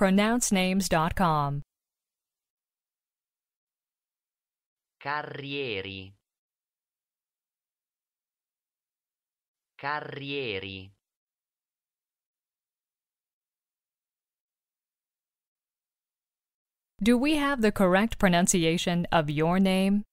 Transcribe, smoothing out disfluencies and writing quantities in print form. PronounceNames.com. Carrieri. Carrieri. Do we have the correct pronunciation of your name?